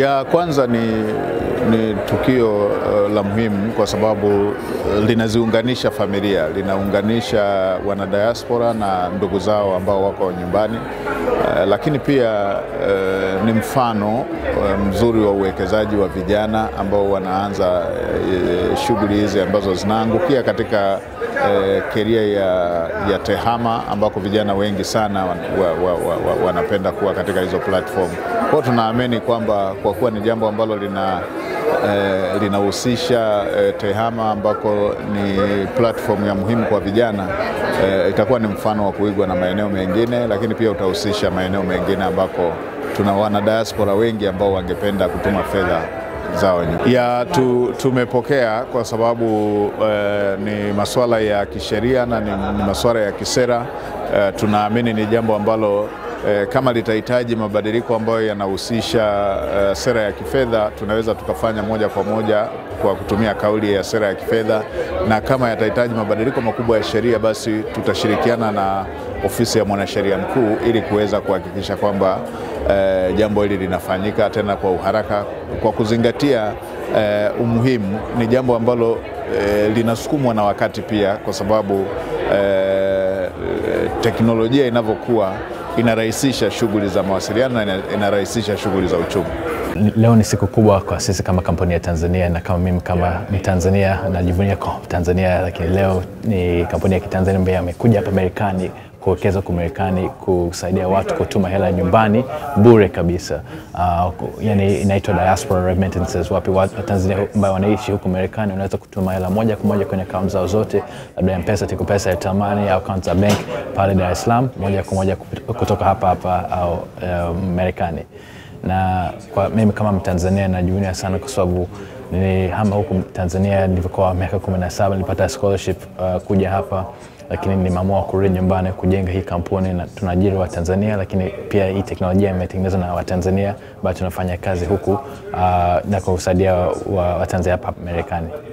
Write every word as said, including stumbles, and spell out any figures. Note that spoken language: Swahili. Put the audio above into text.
Ya kwanza ni, ni tukio uh, la muhimu kwa sababu uh, linaziunganisha familia, linaunganisha wanadiaspora na ndugu zao ambao wako nyumbani. Uh, lakini pia uh, ni mfano uh, mzuri wa uwekezaji wa vijana ambao wanaanza uh, shughuli hizi ambazo zinaangukia katika uh, keria ya, ya tehama ambako vijana wengi sana wan, wa, wa, wa, wa, wanapenda kuwa katika hizo platform. Kwa tunaamini kwamba kwa kuwa ni jambo ambalo lina eh, linahusisha eh, tehama ambako ni platform ya muhimu kwa vijana, eh, itakuwa ni mfano wa kuigwa na maeneo mengine, lakini pia utahusisha maeneo mengine ambako tuna wana diaspora wengi ambao wangependa kutuma fedha zao nyumbani. Ya tu, tumepokea kwa sababu eh, ni masuala ya kisheria na ni, ni masuala ya kisera. Eh, tunaamini ni jambo ambalo E, kama litahitaji mabadiliko ambayo yanahusisha e, sera ya kifedha, tunaweza tukafanya moja kwa moja kwa kutumia kauli ya sera ya kifedha, na kama yatahitaji mabadiliko makubwa ya sheria, basi tutashirikiana na ofisi ya mwanasheria mkuu ili kuweza kuhakikisha kwamba e, jambo hili linafanyika tena kwa uharaka kwa kuzingatia e, umuhimu. Ni jambo ambalo e, linasukumwa na wakati pia, kwa sababu e, teknolojia inavyokuwa inarahisisha shughuli za mawasiliano na inarahisisha shughuli za uchumi. Leo ni siku kubwa kwa sisi kama kampuni ya Tanzania, na kama mimi kama Mtanzania najivunia kwa Tanzania, lakini leo ni kampuni ya Kitanzania ambayo imekuja hapa Marekani kuwekeza kwa Marekani, kusaidia watu kutuma hela nyumbani bure kabisa. Uh, yani inaitwa diaspora remittances, wapi watu Tanzania ambao wanaishi huko Marekani unaweza kutuma hela moja kwa moja kwenye akaunti zao zote, labda M-Pesa, Tigo Pesa, Airtel Money au Counter Bank pale Dar es Salaam, moja kwa moja kutoka hapa hapa au uh, Marekani. Na kwa mimi kama Mtanzania najivunia sana kwa sababu nilihama huko Tanzania nilipokuwa miaka kumi na saba, nilipata scholarship uh, kuja hapa, lakini nimeamua kurudi nyumbani kujenga hii kampuni, na tunajiri wa Tanzania, lakini pia hii teknolojia imetengenezwa na wa Tanzania, bado tunafanya kazi huku uh, na kusaidia wa Tanzania hapa Marekani.